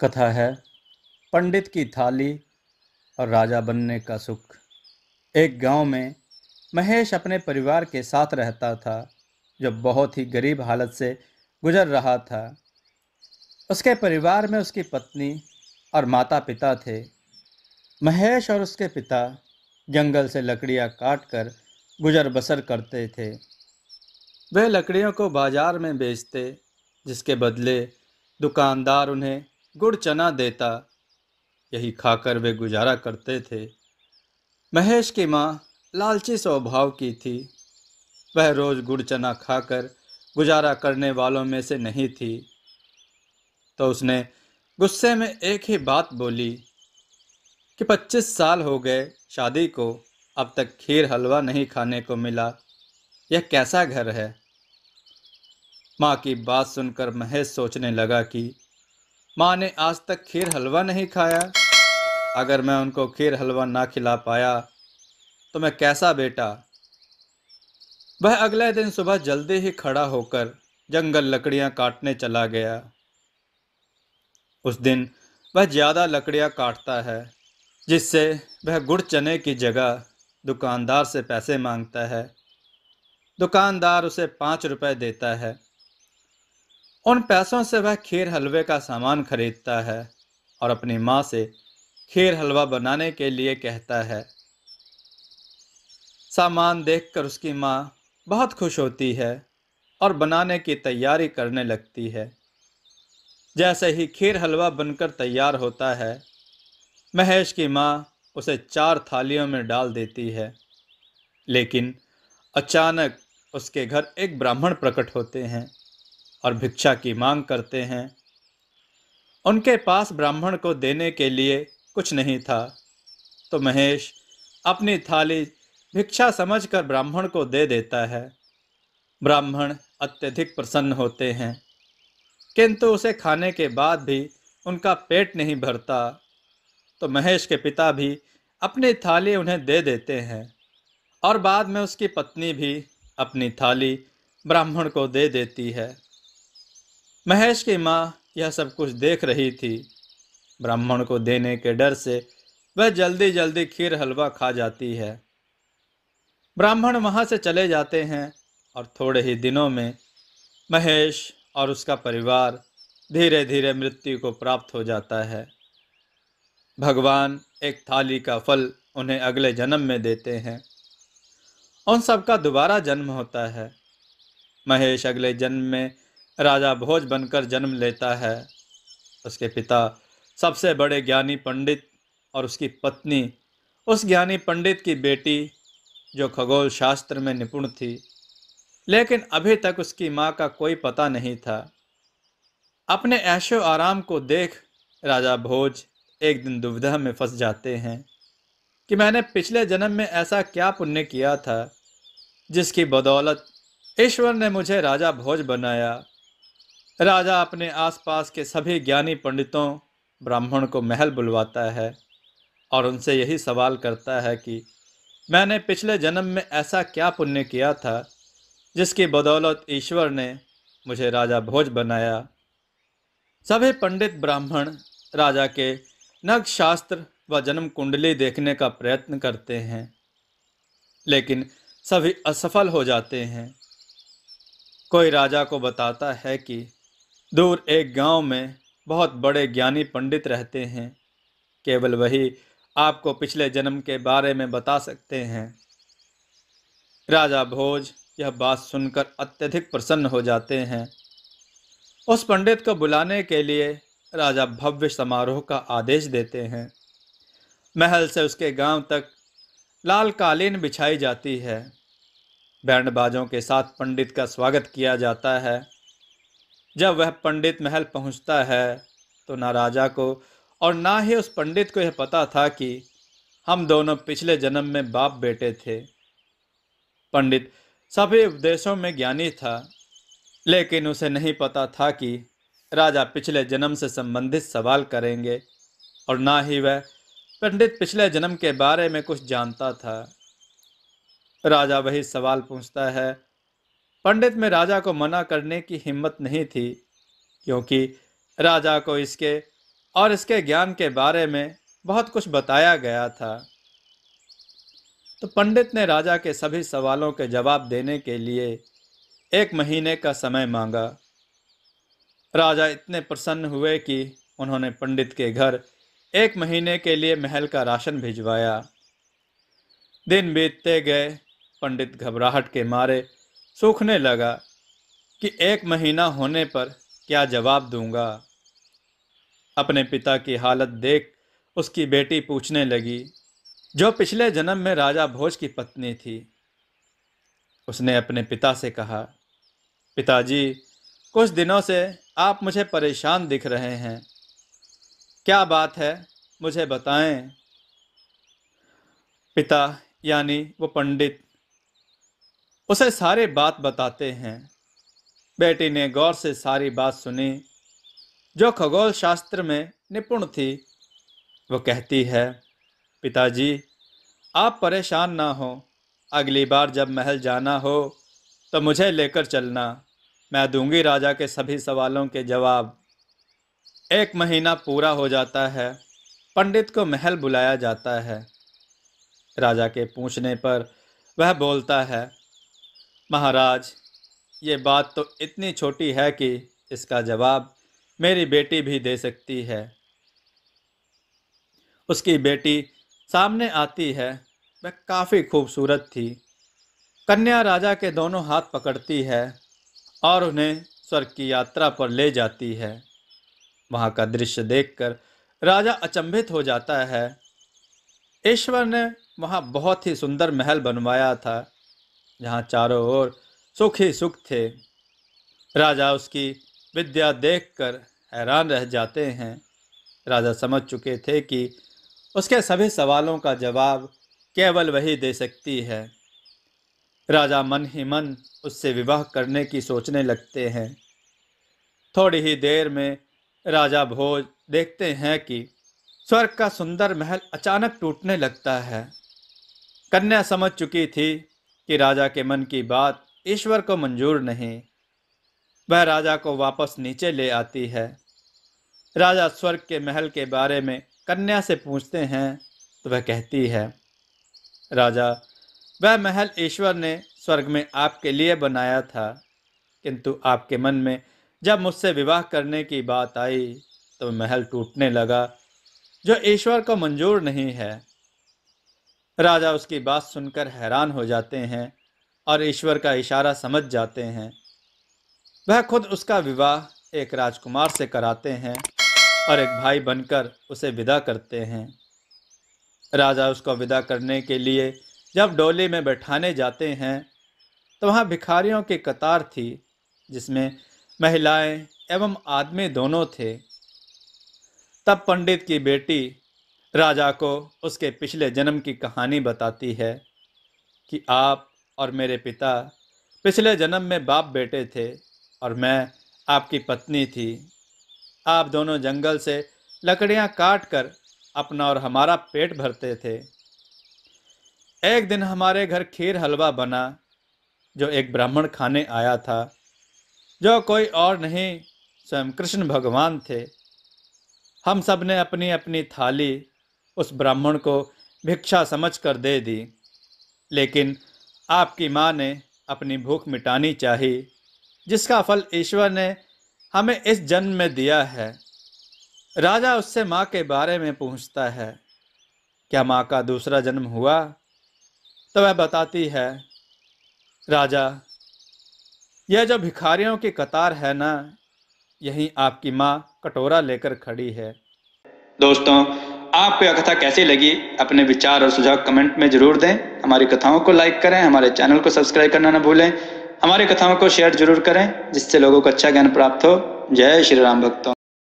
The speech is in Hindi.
कथा है पंडित की थाली और राजा बनने का सुख। एक गांव में महेश अपने परिवार के साथ रहता था जो बहुत ही गरीब हालत से गुजर रहा था। उसके परिवार में उसकी पत्नी और माता पिता थे। महेश और उसके पिता जंगल से लकड़ियां काटकर गुजर बसर करते थे। वे लकड़ियों को बाजार में बेचते, जिसके बदले दुकानदार उन्हें गुड़ चना देता। यही खाकर वे गुजारा करते थे। महेश की माँ लालची स्वभाव की थी। वह रोज़ गुड़ चना खाकर गुजारा करने वालों में से नहीं थी। तो उसने गुस्से में एक ही बात बोली कि 25 साल हो गए शादी को, अब तक खीर हलवा नहीं खाने को मिला। यह कैसा घर है? माँ की बात सुनकर महेश सोचने लगा कि माँ ने आज तक खीर हलवा नहीं खाया। अगर मैं उनको खीर हलवा ना खिला पाया तो मैं कैसा बेटा। वह अगले दिन सुबह जल्दी ही खड़ा होकर जंगल लकड़ियाँ काटने चला गया। उस दिन वह ज़्यादा लकड़ियाँ काटता है, जिससे वह गुड़ चने की जगह दुकानदार से पैसे मांगता है। दुकानदार उसे 5 रुपए देता है। उन पैसों से वह खीर हलवे का सामान खरीदता है और अपनी माँ से खीर हलवा बनाने के लिए कहता है। सामान देखकर उसकी माँ बहुत खुश होती है और बनाने की तैयारी करने लगती है। जैसे ही खीर हलवा बनकर तैयार होता है, महेश की माँ उसे 4 थालियों में डाल देती है। लेकिन अचानक उसके घर एक ब्राह्मण प्रकट होते हैं और भिक्षा की मांग करते हैं। उनके पास ब्राह्मण को देने के लिए कुछ नहीं था, तो महेश अपनी थाली भिक्षा समझकर ब्राह्मण को दे देता है। ब्राह्मण अत्यधिक प्रसन्न होते हैं, किंतु उसे खाने के बाद भी उनका पेट नहीं भरता, तो महेश के पिता भी अपनी थाली उन्हें दे देते हैं और बाद में उसकी पत्नी भी अपनी थाली ब्राह्मण को दे देती है। महेश की माँ यह सब कुछ देख रही थी। ब्राह्मण को देने के डर से वह जल्दी जल्दी खीर हलवा खा जाती है। ब्राह्मण वहाँ से चले जाते हैं और थोड़े ही दिनों में महेश और उसका परिवार धीरे धीरे मृत्यु को प्राप्त हो जाता है। भगवान एक थाली का फल उन्हें अगले जन्म में देते हैं। उन सबका दोबारा जन्म होता है। महेश अगले जन्म में राजा भोज बनकर जन्म लेता है। उसके पिता सबसे बड़े ज्ञानी पंडित और उसकी पत्नी उस ज्ञानी पंडित की बेटी जो खगोल शास्त्र में निपुण थी, लेकिन अभी तक उसकी माँ का कोई पता नहीं था। अपने ऐशो आराम को देख राजा भोज एक दिन दुविधा में फंस जाते हैं कि मैंने पिछले जन्म में ऐसा क्या पुण्य किया था जिसकी बदौलत ईश्वर ने मुझे राजा भोज बनाया। राजा अपने आसपास के सभी ज्ञानी पंडितों, ब्राह्मण को महल बुलवाता है और उनसे यही सवाल करता है कि मैंने पिछले जन्म में ऐसा क्या पुण्य किया था जिसकी बदौलत ईश्वर ने मुझे राजा भोज बनाया। सभी पंडित ब्राह्मण राजा के नक्श शास्त्र व जन्म कुंडली देखने का प्रयत्न करते हैं, लेकिन सभी असफल हो जाते हैं। कोई राजा को बताता है कि दूर एक गांव में बहुत बड़े ज्ञानी पंडित रहते हैं, केवल वही आपको पिछले जन्म के बारे में बता सकते हैं। राजा भोज यह बात सुनकर अत्यधिक प्रसन्न हो जाते हैं। उस पंडित को बुलाने के लिए राजा भव्य समारोह का आदेश देते हैं। महल से उसके गांव तक लाल कालीन बिछाई जाती है। बैंड बाजों के साथ पंडित का स्वागत किया जाता है। जब वह पंडित महल पहुंचता है तो ना राजा को और ना ही उस पंडित को यह पता था कि हम दोनों पिछले जन्म में बाप बेटे थे। पंडित सभी उपदेशों में ज्ञानी था, लेकिन उसे नहीं पता था कि राजा पिछले जन्म से संबंधित सवाल करेंगे और ना ही वह पंडित पिछले जन्म के बारे में कुछ जानता था। राजा वही सवाल पूछता है। पंडित में राजा को मना करने की हिम्मत नहीं थी, क्योंकि राजा को इसके और इसके ज्ञान के बारे में बहुत कुछ बताया गया था। तो पंडित ने राजा के सभी सवालों के जवाब देने के लिए 1 महीने का समय मांगा। राजा इतने प्रसन्न हुए कि उन्होंने पंडित के घर 1 महीने के लिए महल का राशन भिजवाया। दिन बीतते गए। पंडित घबराहट के मारे सूखने लगा कि 1 महीना होने पर क्या जवाब दूंगा। अपने पिता की हालत देख उसकी बेटी पूछने लगी, जो पिछले जन्म में राजा भोज की पत्नी थी। उसने अपने पिता से कहा, पिताजी, कुछ दिनों से आप मुझे परेशान दिख रहे हैं, क्या बात है मुझे बताएं। पिता यानी वो पंडित उसे सारी बात बताते हैं। बेटी ने गौर से सारी बात सुनी। जो खगोल शास्त्र में निपुण थी वो कहती है, पिताजी आप परेशान ना हो, अगली बार जब महल जाना हो तो मुझे लेकर चलना, मैं दूंगी राजा के सभी सवालों के जवाब। 1 महीना पूरा हो जाता है। पंडित को महल बुलाया जाता है। राजा के पूछने पर वह बोलता है, महाराज ये बात तो इतनी छोटी है कि इसका जवाब मेरी बेटी भी दे सकती है। उसकी बेटी सामने आती है। वह काफ़ी खूबसूरत थी। कन्या राजा के दोनों हाथ पकड़ती है और उन्हें स्वर्ग की यात्रा पर ले जाती है। वहाँ का दृश्य देखकर राजा अचंभित हो जाता है। ईश्वर ने वहाँ बहुत ही सुंदर महल बनवाया था, जहाँ चारों ओर सुख ही सुख थे। राजा उसकी विद्या देखकर हैरान रह जाते हैं। राजा समझ चुके थे कि उसके सभी सवालों का जवाब केवल वही दे सकती है। राजा मन ही मन उससे विवाह करने की सोचने लगते हैं। थोड़ी ही देर में राजा भोज देखते हैं कि स्वर्ग का सुंदर महल अचानक टूटने लगता है। कन्या समझ चुकी थी कि राजा के मन की बात ईश्वर को मंजूर नहीं। वह राजा को वापस नीचे ले आती है। राजा स्वर्ग के महल के बारे में कन्या से पूछते हैं तो वह कहती है, राजा वह महल ईश्वर ने स्वर्ग में आपके लिए बनाया था, किंतु आपके मन में जब मुझसे विवाह करने की बात आई तो महल टूटने लगा, जो ईश्वर को मंजूर नहीं है। राजा उसकी बात सुनकर हैरान हो जाते हैं और ईश्वर का इशारा समझ जाते हैं। वह खुद उसका विवाह एक राजकुमार से कराते हैं और एक भाई बनकर उसे विदा करते हैं। राजा उसको विदा करने के लिए जब डोली में बैठाने जाते हैं तो वहाँ भिखारियों की कतार थी, जिसमें महिलाएं एवं आदमी दोनों थे। तब पंडित की बेटी राजा को उसके पिछले जन्म की कहानी बताती है कि आप और मेरे पिता पिछले जन्म में बाप बेटे थे और मैं आपकी पत्नी थी। आप दोनों जंगल से लकड़ियां काटकर अपना और हमारा पेट भरते थे। एक दिन हमारे घर खीर हलवा बना, जो एक ब्राह्मण खाने आया था, जो कोई और नहीं स्वयं कृष्ण भगवान थे। हम सब ने अपनी अपनी थाली उस ब्राह्मण को भिक्षा समझकर दे दी, लेकिन आपकी माँ ने अपनी भूख मिटानी चाहिए, जिसका फल ईश्वर ने हमें इस जन्म में दिया है। राजा उससे माँ के बारे में पूछता है, क्या माँ का दूसरा जन्म हुआ? तो वह बताती है, राजा यह जो भिखारियों की कतार है ना, यहीं आपकी माँ कटोरा लेकर खड़ी है। दोस्तों, आपको यह कथा कैसी लगी? अपने विचार और सुझाव कमेंट में जरूर दें। हमारी कथाओं को लाइक करें, हमारे चैनल को सब्सक्राइब करना ना भूलें, हमारी कथाओं को शेयर जरूर करें, जिससे लोगों को अच्छा ज्ञान प्राप्त हो। जय श्री राम भक्तों।